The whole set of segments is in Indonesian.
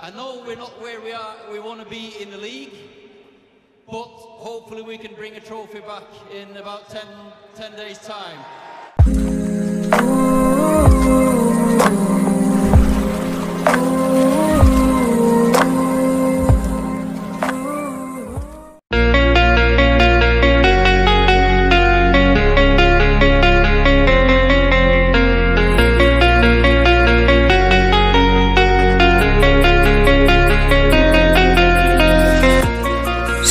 I know we're not where we want to be in the league, but hopefully we can bring a trophy back in about 10 days' time.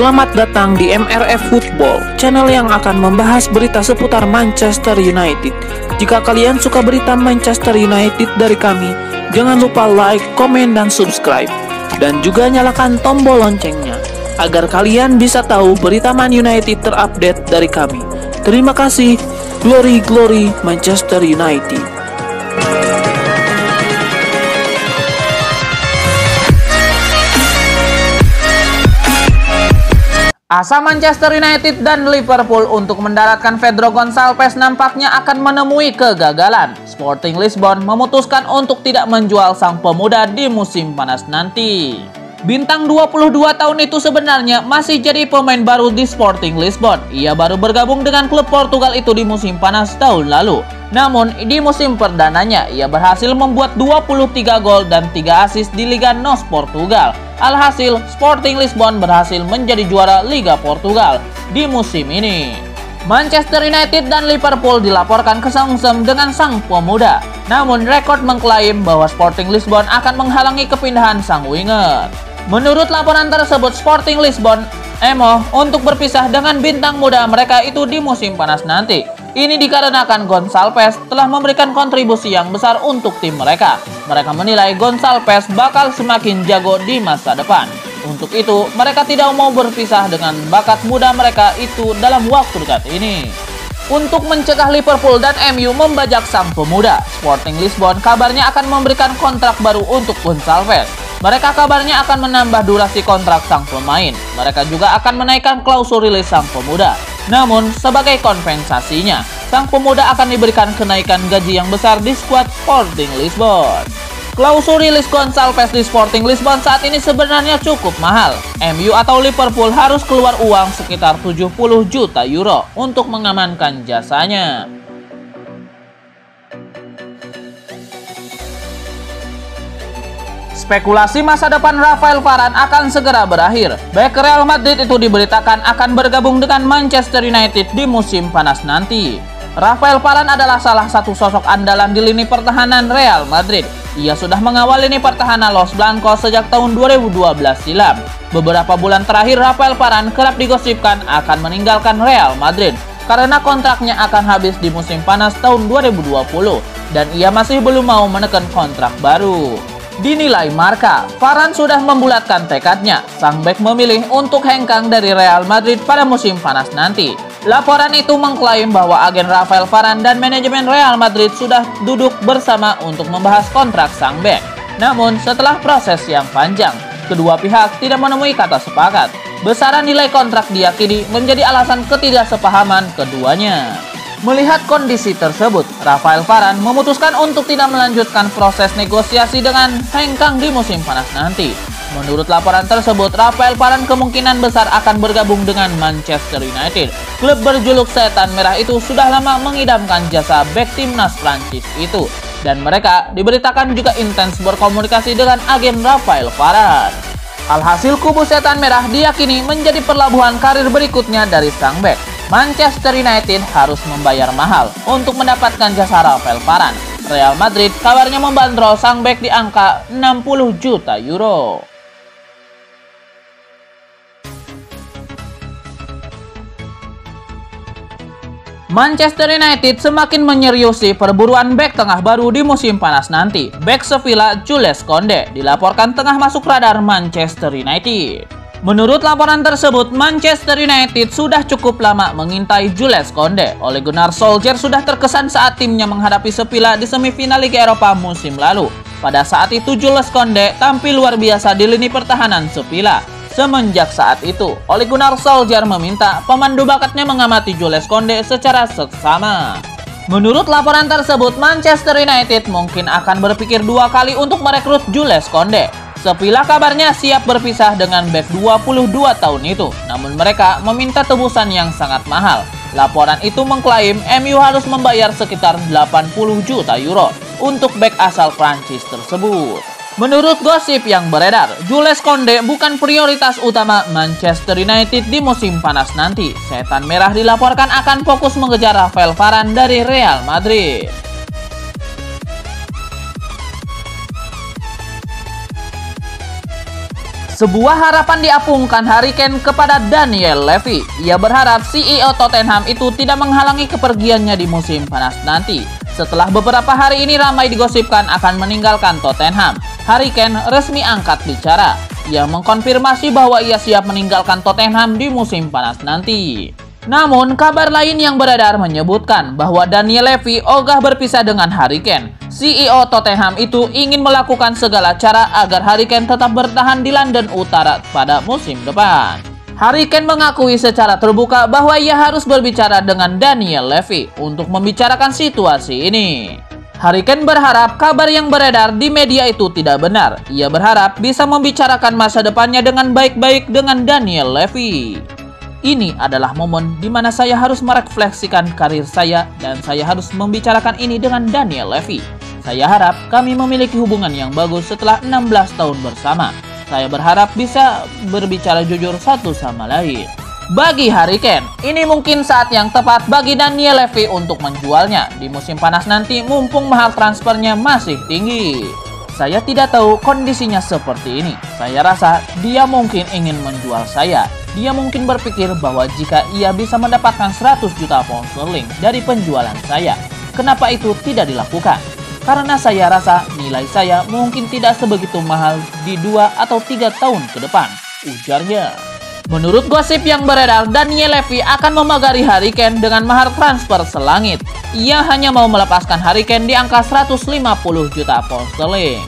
Selamat datang di MRF Football, channel yang akan membahas berita seputar Manchester United. Jika kalian suka berita Manchester United dari kami, jangan lupa like, komen, dan subscribe. Dan juga nyalakan tombol loncengnya, agar kalian bisa tahu berita Man United terupdate dari kami. Terima kasih, glory glory Manchester United. Asa Manchester United dan Liverpool untuk mendaratkan Pedro Gonçalves nampaknya akan menemui kegagalan. Sporting Lisbon memutuskan untuk tidak menjual sang pemuda di musim panas nanti. Bintang 22 tahun itu sebenarnya masih jadi pemain baru di Sporting Lisbon. Ia baru bergabung dengan klub Portugal itu di musim panas tahun lalu. Namun, di musim perdananya, ia berhasil membuat 23 gol dan 3 assist di Liga NOS Portugal. Alhasil, Sporting Lisbon berhasil menjadi juara Liga Portugal di musim ini. Manchester United dan Liverpool dilaporkan kesengsem dengan sang pemuda. Namun, rekod mengklaim bahwa Sporting Lisbon akan menghalangi kepindahan sang winger. Menurut laporan tersebut, Sporting Lisbon emoh untuk berpisah dengan bintang muda mereka itu di musim panas nanti. Ini dikarenakan Gonçalves telah memberikan kontribusi yang besar untuk tim mereka. Mereka menilai Gonçalves bakal semakin jago di masa depan. Untuk itu, mereka tidak mau berpisah dengan bakat muda mereka itu dalam waktu dekat ini. Untuk mencegah Liverpool dan MU membajak sang pemuda, Sporting Lisbon kabarnya akan memberikan kontrak baru untuk Gonçalves. Mereka kabarnya akan menambah durasi kontrak sang pemain. Mereka juga akan menaikkan klausul rilis sang pemuda. Namun, sebagai kompensasinya, sang pemuda akan diberikan kenaikan gaji yang besar di skuad Sporting Lisbon. Klausul rilis Gonçalves di Sporting Lisbon saat ini sebenarnya cukup mahal. MU atau Liverpool harus keluar uang sekitar 70 juta euro untuk mengamankan jasanya. Spekulasi masa depan Rafael Varane akan segera berakhir. Bek Real Madrid itu diberitakan akan bergabung dengan Manchester United di musim panas nanti. Rafael Varane adalah salah satu sosok andalan di lini pertahanan Real Madrid. Ia sudah mengawal lini pertahanan Los Blancos sejak tahun 2012 silam. Beberapa bulan terakhir Rafael Varane kerap digosipkan akan meninggalkan Real Madrid karena kontraknya akan habis di musim panas tahun 2020 dan ia masih belum mau menekan kontrak baru. Dinilai Marka, Varane sudah membulatkan tekadnya. Sang bek memilih untuk hengkang dari Real Madrid pada musim panas nanti. Laporan itu mengklaim bahwa agen Rafael Varane dan manajemen Real Madrid sudah duduk bersama untuk membahas kontrak sang bek. Namun, setelah proses yang panjang, kedua pihak tidak menemui kata sepakat. Besaran nilai kontrak diyakini menjadi alasan ketidaksepahaman keduanya. Melihat kondisi tersebut, Rafael Varane memutuskan untuk tidak melanjutkan proses negosiasi dengan hengkang di musim panas nanti. Menurut laporan tersebut, Rafael Varane kemungkinan besar akan bergabung dengan Manchester United. Klub berjuluk Setan Merah itu sudah lama mengidamkan jasa bek timnas Prancis itu. Dan mereka diberitakan juga intens berkomunikasi dengan agen Rafael Varane. Alhasil kubu Setan Merah diyakini menjadi perlabuhan karir berikutnya dari sang bek. Manchester United harus membayar mahal untuk mendapatkan jasa Rafael Varane. Real Madrid kabarnya membandrol sang bek di angka 60 juta euro. Manchester United semakin menyeriusi perburuan bek tengah baru di musim panas nanti. Bek Sevilla Jules Kounde dilaporkan tengah masuk radar Manchester United. Menurut laporan tersebut, Manchester United sudah cukup lama mengintai Jules Kounde. Ole Gunnar Solskjaer sudah terkesan saat timnya menghadapi Sevilla di semifinal Liga Eropa musim lalu. Pada saat itu Jules Kounde tampil luar biasa di lini pertahanan Sevilla. Semenjak saat itu, Ole Gunnar Solskjaer meminta pemandu bakatnya mengamati Jules Kounde secara seksama. Menurut laporan tersebut, Manchester United mungkin akan berpikir dua kali untuk merekrut Jules Kounde. Sevilla kabarnya siap berpisah dengan bek 22 tahun itu, namun mereka meminta tebusan yang sangat mahal. Laporan itu mengklaim MU harus membayar sekitar 80 juta euro untuk bek asal Prancis tersebut. Menurut gosip yang beredar, Jules Kounde bukan prioritas utama Manchester United di musim panas nanti. Setan Merah dilaporkan akan fokus mengejar Rafael Varane dari Real Madrid. Sebuah harapan diapungkan Harry Kane kepada Daniel Levy. Ia berharap CEO Tottenham itu tidak menghalangi kepergiannya di musim panas nanti. Setelah beberapa hari ini ramai digosipkan akan meninggalkan Tottenham, Harry Kane resmi angkat bicara. Ia mengkonfirmasi bahwa ia siap meninggalkan Tottenham di musim panas nanti. Namun, kabar lain yang beredar menyebutkan bahwa Daniel Levy ogah berpisah dengan Harry Kane. CEO Tottenham itu ingin melakukan segala cara agar Harry Kane tetap bertahan di London Utara pada musim depan. Harry Kane mengakui secara terbuka bahwa ia harus berbicara dengan Daniel Levy untuk membicarakan situasi ini. Harry Kane berharap kabar yang beredar di media itu tidak benar. Ia berharap bisa membicarakan masa depannya dengan baik-baik dengan Daniel Levy. Ini adalah momen di mana saya harus merefleksikan karir saya dan saya harus membicarakan ini dengan Daniel Levy. Saya harap kami memiliki hubungan yang bagus setelah 16 tahun bersama. Saya berharap bisa berbicara jujur satu sama lain. Bagi Harry Kane, ini mungkin saat yang tepat bagi Daniel Levy untuk menjualnya. Di musim panas nanti mumpung mahar transfernya masih tinggi. Saya tidak tahu kondisinya seperti ini. Saya rasa dia mungkin ingin menjual saya. Dia mungkin berpikir bahwa jika ia bisa mendapatkan 100 juta pound sterling dari penjualan saya, kenapa itu tidak dilakukan? Karena saya rasa nilai saya mungkin tidak sebegitu mahal di 2 atau 3 tahun ke depan, ujarnya. Menurut gosip yang beredar, Daniel Levy akan memagari Harry Kane dengan mahar transfer selangit. Ia hanya mau melepaskan Harry Kane di angka 150 juta pound sterling.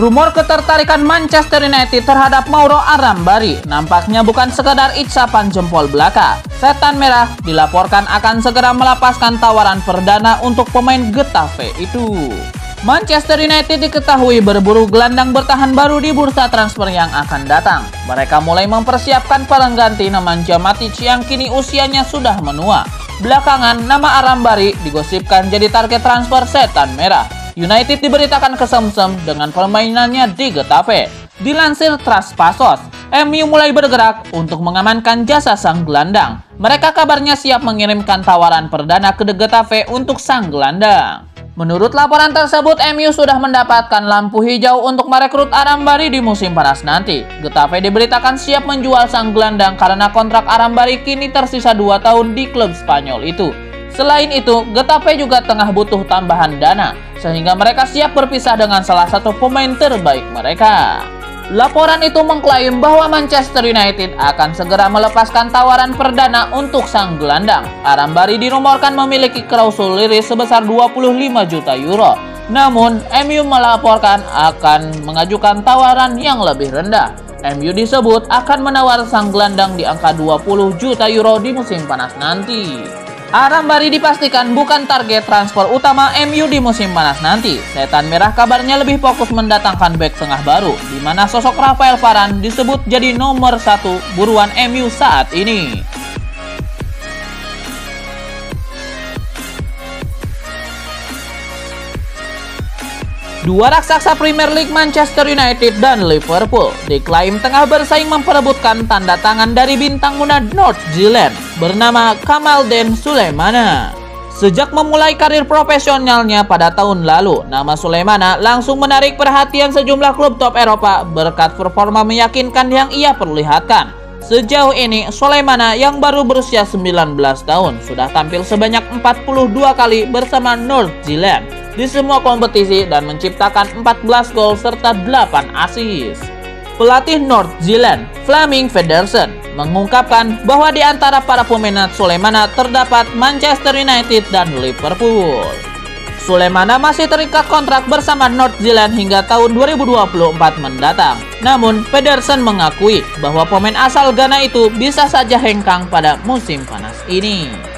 Rumor ketertarikan Manchester United terhadap Mauro Arambarri nampaknya bukan sekedar isapan jempol belaka. Setan Merah dilaporkan akan segera melepaskan tawaran perdana untuk pemain Getafe itu. Manchester United diketahui berburu gelandang bertahan baru di bursa transfer yang akan datang. Mereka mulai mempersiapkan pengganti Nemanja Matic yang kini usianya sudah menua. Belakangan nama Arambarri digosipkan jadi target transfer Setan Merah. United diberitakan kesemsem dengan permainannya di Getafe. Dilansir Traspasos, MU mulai bergerak untuk mengamankan jasa sang gelandang. Mereka kabarnya siap mengirimkan tawaran perdana ke Getafe untuk sang gelandang. Menurut laporan tersebut, MU sudah mendapatkan lampu hijau untuk merekrut Arambarri di musim panas nanti. Getafe diberitakan siap menjual sang gelandang karena kontrak Arambarri kini tersisa 2 tahun di klub Spanyol itu. Selain itu, Getafe juga tengah butuh tambahan dana, sehingga mereka siap berpisah dengan salah satu pemain terbaik mereka. Laporan itu mengklaim bahwa Manchester United akan segera melepaskan tawaran perdana untuk sang gelandang. Arambarri dirumorkan memiliki klausul liris sebesar 25 juta euro. Namun, MU melaporkan akan mengajukan tawaran yang lebih rendah. MU disebut akan menawar sang gelandang di angka 20 juta euro di musim panas nanti. Arambarri dipastikan bukan target transfer utama MU di musim panas nanti. Setan Merah kabarnya lebih fokus mendatangkan bek tengah baru, di mana sosok Rafael Varane disebut jadi nomor 1 buruan MU saat ini. Dua raksasa Premier League Manchester United dan Liverpool diklaim tengah bersaing memperebutkan tanda tangan dari bintang muda North Zealand bernama Kamaldeen Sulemana. Sejak memulai karir profesionalnya pada tahun lalu, nama Sulemana langsung menarik perhatian sejumlah klub top Eropa berkat performa meyakinkan yang ia perlihatkan. Sejauh ini, Sulemana yang baru berusia 19 tahun sudah tampil sebanyak 42 kali bersama North Zealand di semua kompetisi dan menciptakan 14 gol serta 8 assist. Pelatih North Zealand, Fleming Pedersen, mengungkapkan bahwa di antara para peminat Sulemana terdapat Manchester United dan Liverpool. Sulemana masih terikat kontrak bersama North Zealand hingga tahun 2024 mendatang. Namun, Pedersen mengakui bahwa pemain asal Ghana itu bisa saja hengkang pada musim panas ini.